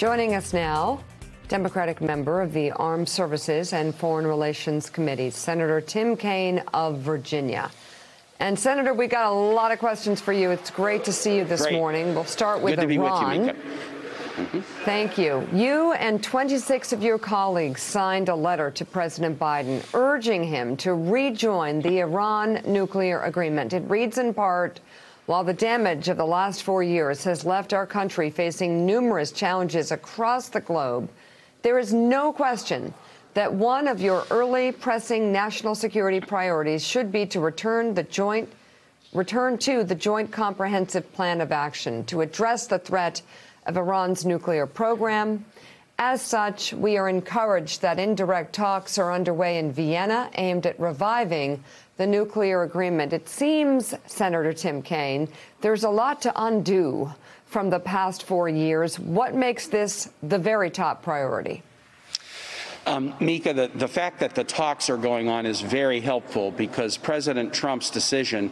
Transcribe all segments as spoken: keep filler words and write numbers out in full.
Joining us now, Democratic member of the Armed Services and Foreign Relations Committee, Senator Tim Kaine of Virginia. And, Senator, we got a lot of questions for you. It's great to see you this great. morning. We'll start with Good to Iran. Be with you, Mika. Thank you. You and twenty-six of your colleagues signed a letter to President Biden urging him to rejoin the Iran nuclear agreement. It reads in part, while the damage of the last four years has left our country facing numerous challenges across the globe, there is no question that one of your early pressing national security priorities should be to return the joint, return to the Joint Comprehensive Plan of Action to address the threat of Iran's nuclear program. As such, we are encouraged that indirect talks are underway in Vienna aimed at reviving the nuclear agreement. It seems, Senator Tim Kaine, there's a lot to undo from the past four years. What makes this the very top priority? Um, Mika, the, the fact that the talks are going on is very helpful because President Trump's decision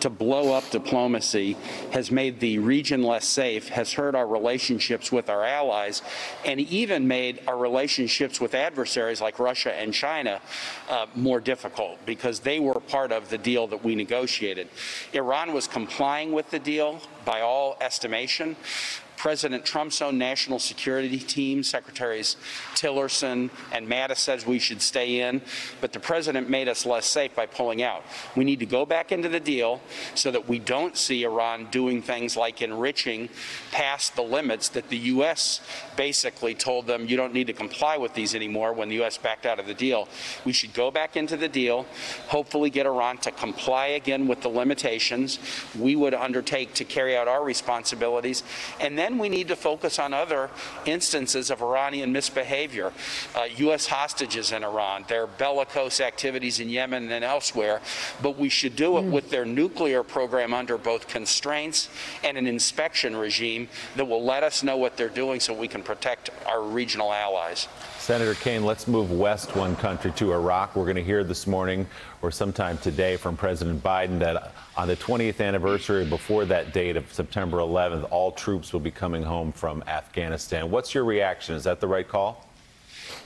to blow up diplomacy has made the region less safe, has hurt our relationships with our allies, and even made our relationships with adversaries like Russia and China uh, more difficult because they were part of the deal that we negotiated. Iran was complying with the deal by all estimation. President Trump's own national security team, Secretaries Tillerson and Mattis, says we should stay in, but the president made us less safe by pulling out. We need to go back into the deal so that we don't see Iran doing things like enriching past the limits that the U S basically told them you don't need to comply with these anymore when the U S backed out of the deal. We should go back into the deal, hopefully get Iran to comply again with the limitations we would undertake to carry out our responsibilities, and then we need to focus on other instances of Iranian misbehavior, uh, U S hostages in Iran, their bellicose activities in Yemen and elsewhere, but we should do it mm. with their nuclear program under both constraints and an inspection regime that will let us know what they're doing so we can protect our regional allies. Senator Kaine, let's move west one country to Iraq. We're going to hear this morning or sometime today from President Biden that on the twentieth anniversary, before that date of September eleventh, all troops will be coming home from Afghanistan. What's your reaction? Is that the right call?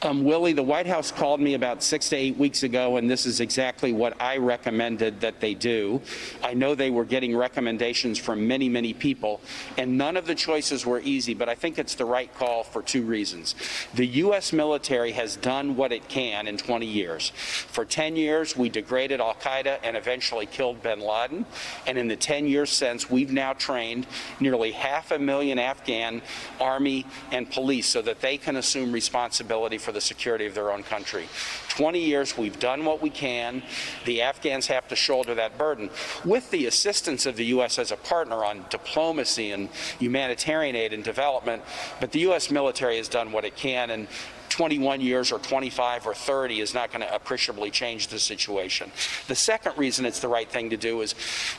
Um, Willie, the White House called me about six to eight weeks ago, and this is exactly what I recommended that they do. I know they were getting recommendations from many, many people, and none of the choices were easy, but I think it's the right call for two reasons. The U S military has done what it can in twenty years. For ten years, we degraded Al Qaeda and eventually killed bin Laden, and in the ten years since, we've now trained nearly half a million Afghan army and police so that they can assume responsibility for the security of their own country. twenty years, we've done what we can. The Afghans have to shoulder that burden. With the assistance of the U S as a partner on diplomacy and humanitarian aid and development, but the U S military has done what it can, and twenty-one years or twenty-five or thirty is not going to appreciably change the situation. The second reason it's the right thing to do is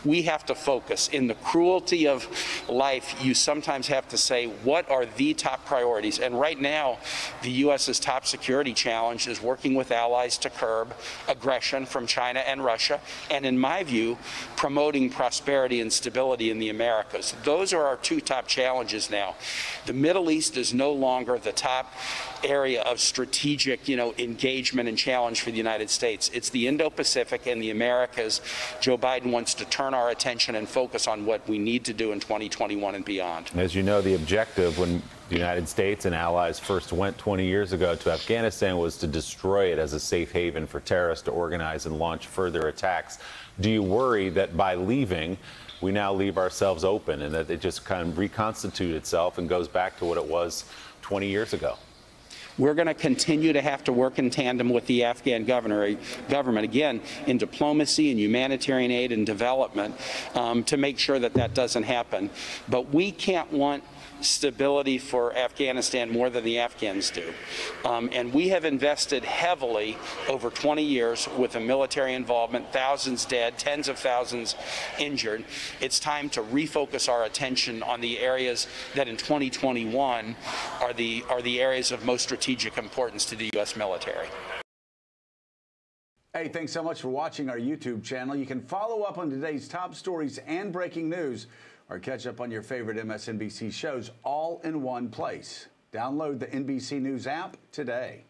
we have to focus. In the cruelty of life, you sometimes have to say, what are the top priorities? And right now, the U S's top security challenge is working with allies to curb aggression from China and Russia, and in my view, promoting prosperity and stability in the Americas. Those are our two top challenges now. The Middle East is no longer the top area of strategic, you know, engagement and challenge for the United States. It's the Indo-Pacific and the Americas. Joe Biden wants to turn our attention and focus on what we need to do in twenty twenty-one and beyond. As you know, the objective when the United States and allies first went twenty years ago to Afghanistan was to destroy it as a safe haven for terrorists to organize and launch further attacks. Do you worry that by leaving, we now leave ourselves open and that it just kind of reconstitutes itself and goes back to what it was twenty years ago? We're going to continue to have to work in tandem with the Afghan governor, government, again, in diplomacy and humanitarian aid and development um, to make sure that that doesn't happen. But we can't want stability for Afghanistan more than the Afghans do. Um, and we have invested heavily over twenty years with a military involvement, thousands dead, tens of thousands injured. It's time to refocus our attention on the areas that in twenty twenty-one are the, are the areas of most strategic importance to the U S military. Hey, thanks so much for watching our YouTube channel. You can follow up on today's top stories and breaking news, or catch up on your favorite M S N B C shows all in one place. Download the N B C News app today.